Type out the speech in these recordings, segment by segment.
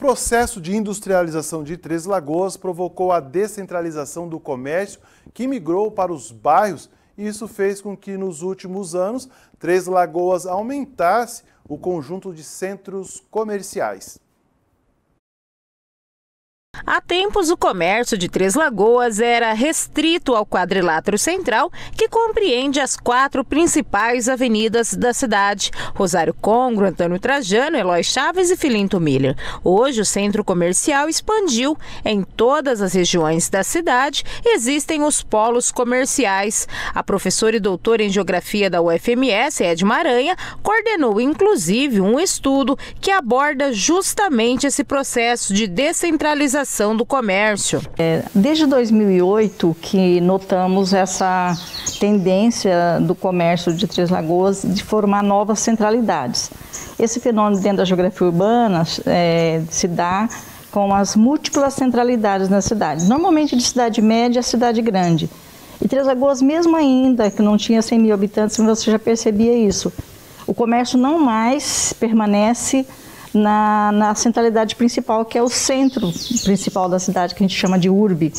Processo de industrialização de Três Lagoas provocou a descentralização do comércio, que migrou para os bairros, e isso fez com que, nos últimos anos, Três Lagoas aumentasse o conjunto de centros comerciais. Há tempos, o comércio de Três Lagoas era restrito ao quadrilátero central, que compreende as 4 principais avenidas da cidade: Rosário Congro, Antônio Trajano, Eloy Chaves e Filinto Miller. Hoje, o centro comercial expandiu. Em todas as regiões da cidade existem os polos comerciais. A professora e doutora em Geografia da UFMS, Edma Aranha, coordenou inclusive um estudo que aborda justamente esse processo de descentralização do comércio. Desde 2008 que notamos essa tendência do comércio de Três Lagoas de formar novas centralidades. Esse fenômeno dentro da geografia urbana se dá com as múltiplas centralidades na cidade, normalmente de cidade média a cidade grande. E Três Lagoas, mesmo ainda que não tinha 100 mil habitantes, você já percebia isso. O comércio não mais permanece na centralidade principal, que é o centro principal da cidade, que a gente chama de urbe,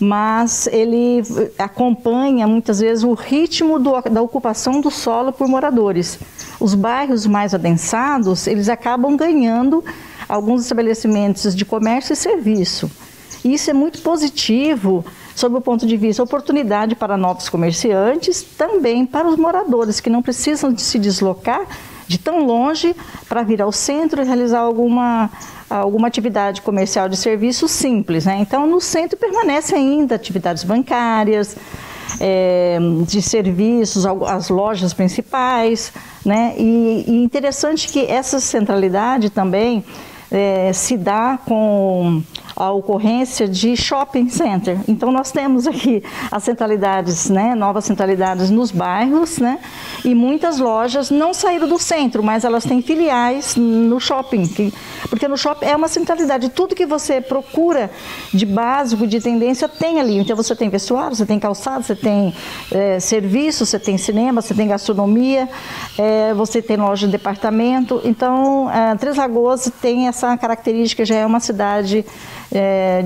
mas ele acompanha muitas vezes o ritmo da ocupação do solo por moradores. Os bairros mais adensados, eles acabam ganhando alguns estabelecimentos de comércio e serviço. E isso é muito positivo sob o ponto de vista oportunidade para novos comerciantes, também para os moradores, que não precisam de se deslocar de tão longe para vir ao centro e realizar alguma atividade comercial de serviço simples, né? Então, no centro permanecem ainda atividades bancárias, de serviços, as lojas principais, né? E interessante que essa centralidade também se dá com a ocorrência de shopping center. Então nós temos aqui as centralidades, né, novas centralidades nos bairros, né, e muitas lojas não saíram do centro, mas elas têm filiais no shopping, porque no shopping é uma centralidade. Tudo que você procura de básico, de tendência, tem ali. Então você tem vestuário, você tem calçado, você tem serviço, você tem cinema, você tem gastronomia, você tem loja de departamento. Então Três Lagoas tem essa característica, já é uma cidade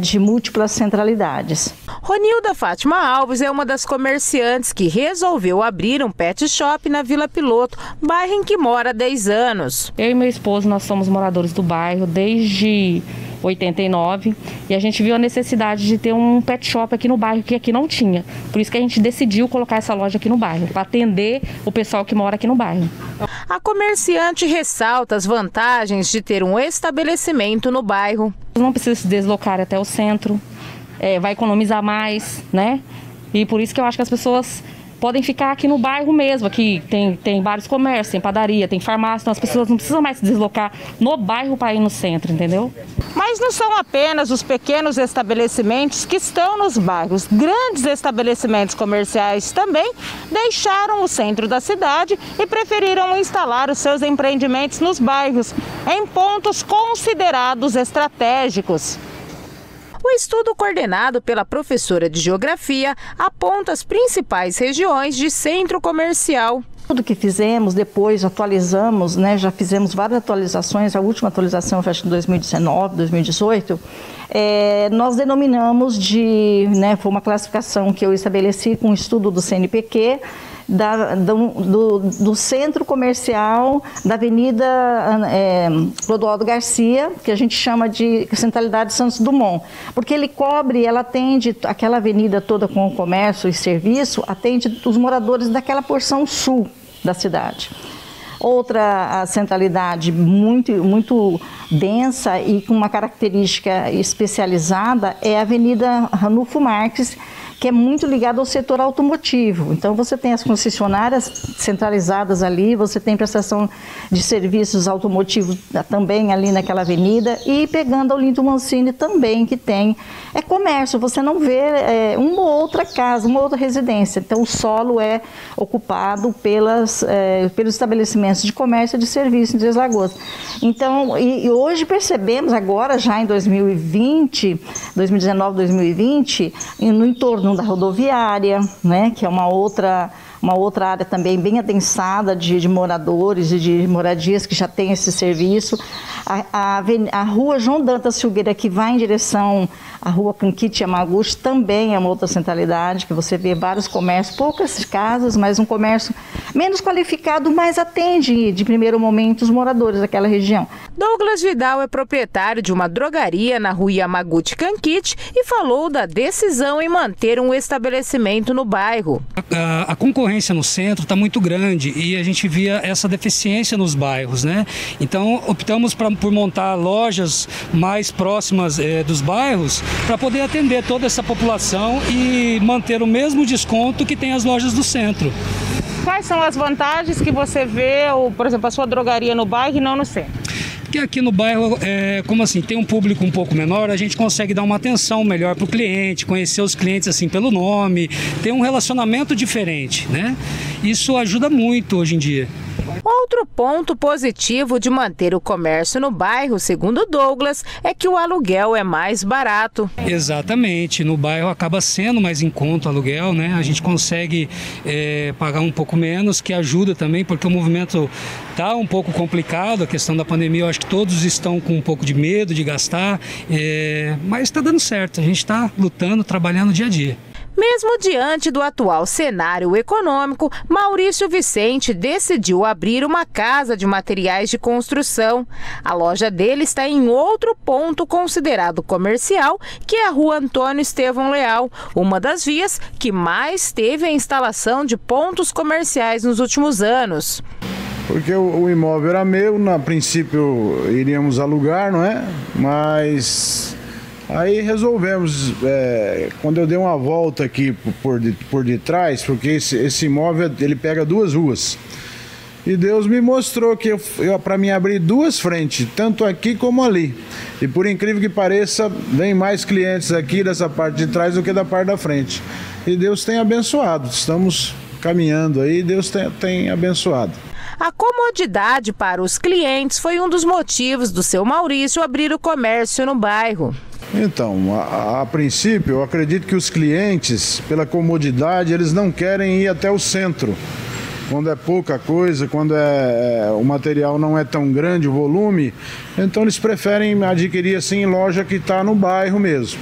de múltiplas centralidades. Ronilda Fátima Alves é uma das comerciantes que resolveu abrir um pet shop na Vila Piloto, bairro em que mora há 10 anos. Eu e meu esposo, nós somos moradores do bairro desde 89 e a gente viu a necessidade de ter um pet shop aqui no bairro, que aqui não tinha. Por isso que a gente decidiu colocar essa loja aqui no bairro, para atender o pessoal que mora aqui no bairro. A comerciante ressalta as vantagens de ter um estabelecimento no bairro. Não precisa se deslocar até o centro, vai economizar mais, né? E por isso que eu acho que as pessoas podem ficar aqui no bairro mesmo. Aqui tem vários comércios, tem padaria, tem farmácia, então as pessoas não precisam mais se deslocar no bairro para ir no centro, entendeu? Mas não são apenas os pequenos estabelecimentos que estão nos bairros. Grandes estabelecimentos comerciais também deixaram o centro da cidade e preferiram instalar os seus empreendimentos nos bairros, em pontos considerados estratégicos. O estudo coordenado pela professora de Geografia aponta as principais regiões de centro comercial. Tudo que fizemos, depois atualizamos, né, já fizemos várias atualizações, a última atualização foi em 2019, 2018, nós denominamos foi uma classificação que eu estabeleci com o estudo do CNPq, do centro comercial da Avenida Clodoaldo Garcia, que a gente chama de centralidade Santos Dumont, porque ele cobre, ela atende aquela avenida toda com o comércio e serviço, atende os moradores daquela porção sul da cidade. Outra centralidade muito, muito densa e com uma característica especializada é a Avenida Ranulfo Marques, que é muito ligada ao setor automotivo. Então você tem as concessionárias centralizadas ali, você tem prestação de serviços automotivos também ali naquela avenida, e pegando a Olinto Mancini também, que tem comércio, você não vê uma ou outra casa, uma outra residência. Então o solo é ocupado pelos estabelecimentos de comércio e de serviço em Três Lagoas. Então, e hoje percebemos agora, já em 2019, 2020, no entorno da rodoviária, né, que é uma outra uma outra área também bem adensada de moradores e de moradias que já tem esse serviço. A rua João Dantas Filgueira, que vai em direção à rua Canquite Yamaguchi, também é uma outra centralidade, que você vê vários comércios, poucas casas, mas um comércio menos qualificado, mas atende de primeiro momento os moradores daquela região. Douglas Vidal é proprietário de uma drogaria na rua Yamaguchi Canquite e falou da decisão em manter um estabelecimento no bairro. A concorrência no centro está muito grande e a gente via essa deficiência nos bairros, né? Então optamos por montar lojas mais próximas dos bairros para poder atender toda essa população e manter o mesmo desconto que tem as lojas do centro. Quais são as vantagens que você vê, ou, por exemplo, a sua drogaria no bairro e não no centro? Porque aqui no bairro, como assim, tem um público um pouco menor, a gente consegue dar uma atenção melhor para o cliente, conhecer os clientes assim pelo nome, ter um relacionamento diferente, né? Isso ajuda muito hoje em dia. Outro ponto positivo de manter o comércio no bairro, segundo Douglas, é que o aluguel é mais barato. Exatamente, no bairro acaba sendo mais em conta o aluguel, né? A gente consegue pagar um pouco menos, que ajuda também, porque o movimento está um pouco complicado, a questão da pandemia, eu acho que todos estão com um pouco de medo de gastar, mas está dando certo, a gente está lutando, trabalhando dia a dia. Mesmo diante do atual cenário econômico, Maurício Vicente decidiu abrir uma casa de materiais de construção. A loja dele está em outro ponto considerado comercial, que é a rua Antônio Estevão Leal, uma das vias que mais teve a instalação de pontos comerciais nos últimos anos. Porque o imóvel era meu, na princípio iríamos alugar, não é? Mas... aí resolvemos, quando eu dei uma volta aqui por de trás, porque esse imóvel ele pega duas ruas. E Deus me mostrou que para mim abrir duas frentes, tanto aqui como ali. E por incrível que pareça, vem mais clientes aqui dessa parte de trás do que da parte da frente. E Deus tem abençoado, estamos caminhando aí, Deus tem abençoado. A comodidade para os clientes foi um dos motivos do seu Maurício abrir o comércio no bairro. Então, a princípio, eu acredito que os clientes, pela comodidade, eles não querem ir até o centro. Quando é pouca coisa, quando o material não é tão grande, o volume, então eles preferem adquirir assim, em loja que está no bairro mesmo.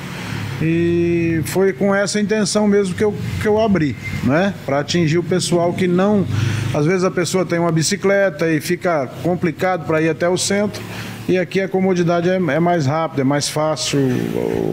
E foi com essa intenção mesmo que eu abri, né? Para atingir o pessoal que não... Às vezes a pessoa tem uma bicicleta e fica complicado para ir até o centro. E aqui a comodidade é mais rápida, é mais fácil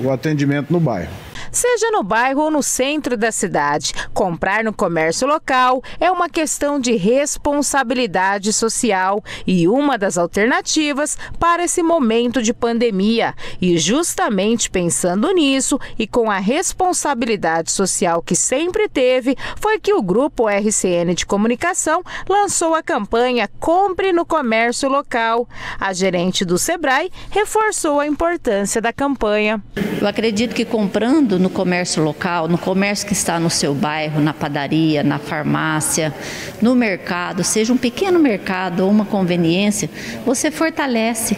o atendimento no bairro. Seja no bairro ou no centro da cidade, comprar no comércio local é uma questão de responsabilidade social e uma das alternativas para esse momento de pandemia. E justamente pensando nisso e com a responsabilidade social que sempre teve, foi que o Grupo RCN de Comunicação lançou a campanha Compre no Comércio Local. A gerente do SEBRAE reforçou a importância da campanha. Eu acredito que comprando no comércio local, no comércio que está no seu bairro, na padaria, na farmácia, no mercado, seja um pequeno mercado ou uma conveniência, você fortalece,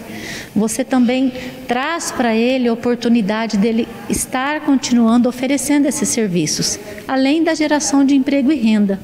você também traz para ele a oportunidade dele estar continuando oferecendo esses serviços, além da geração de emprego e renda.